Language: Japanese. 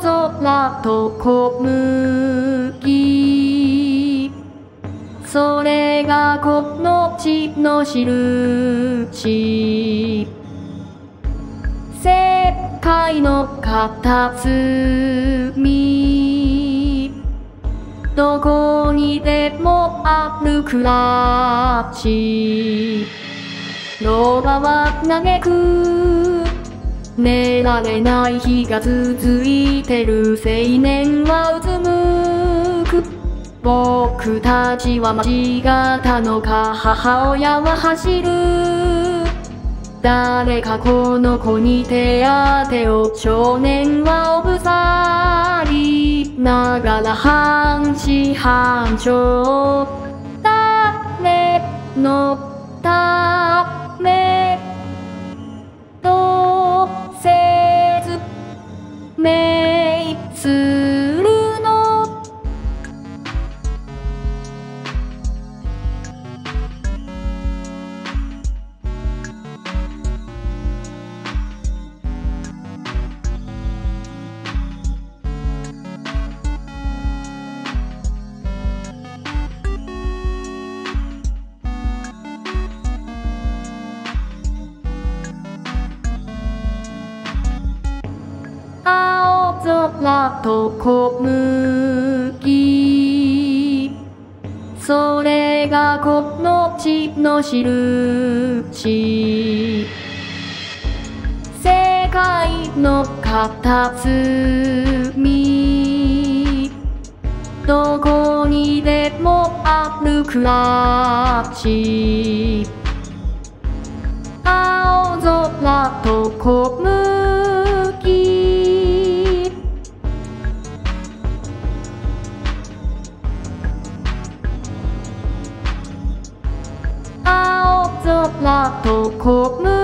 空と小麦、それがこの地のしるし、世界の片隅、どこにでもある暮らし。ローマは嘆く、寝られない日が続いてる。青年はうつむく、僕たちは間違ったのか。母親は走る、誰かこの子に手当てを。少年はおぶさりながら半死半生、誰のためと説明するの。空と小麦、それがこの地のしるし、世界の片隅、どこにでもある暮らし。青空と小麦、空と小麦。